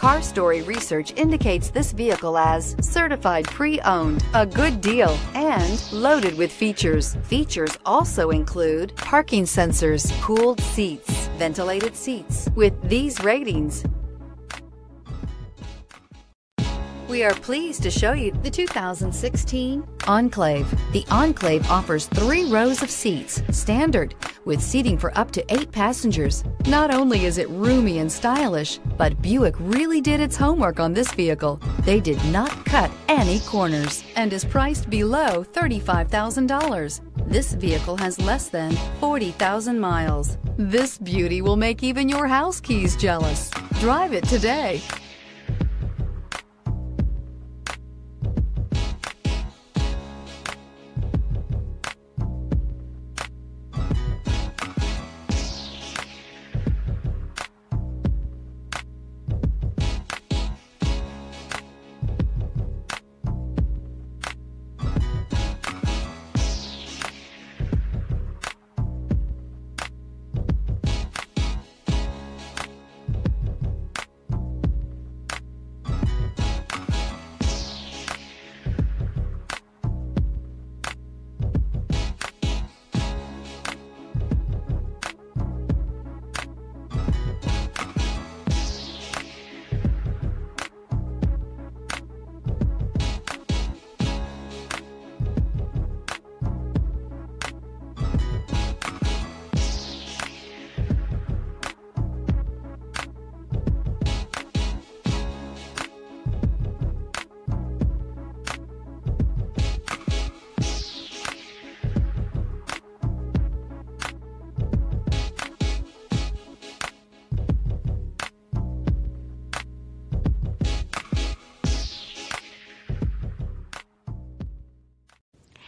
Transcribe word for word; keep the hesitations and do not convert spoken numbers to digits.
CarStory research indicates this vehicle as certified pre-owned, a good deal, and loaded with features. Features also include parking sensors, cooled seats, ventilated seats. With these ratings, we are pleased to show you the two thousand sixteen Enclave. The Enclave offers three rows of seats, standard, with seating for up to eight passengers. Not only is it roomy and stylish, but Buick really did its homework on this vehicle. They did not cut any corners and is priced below thirty-five thousand dollars. This vehicle has less than forty thousand miles. This beauty will make even your house keys jealous. Drive it today.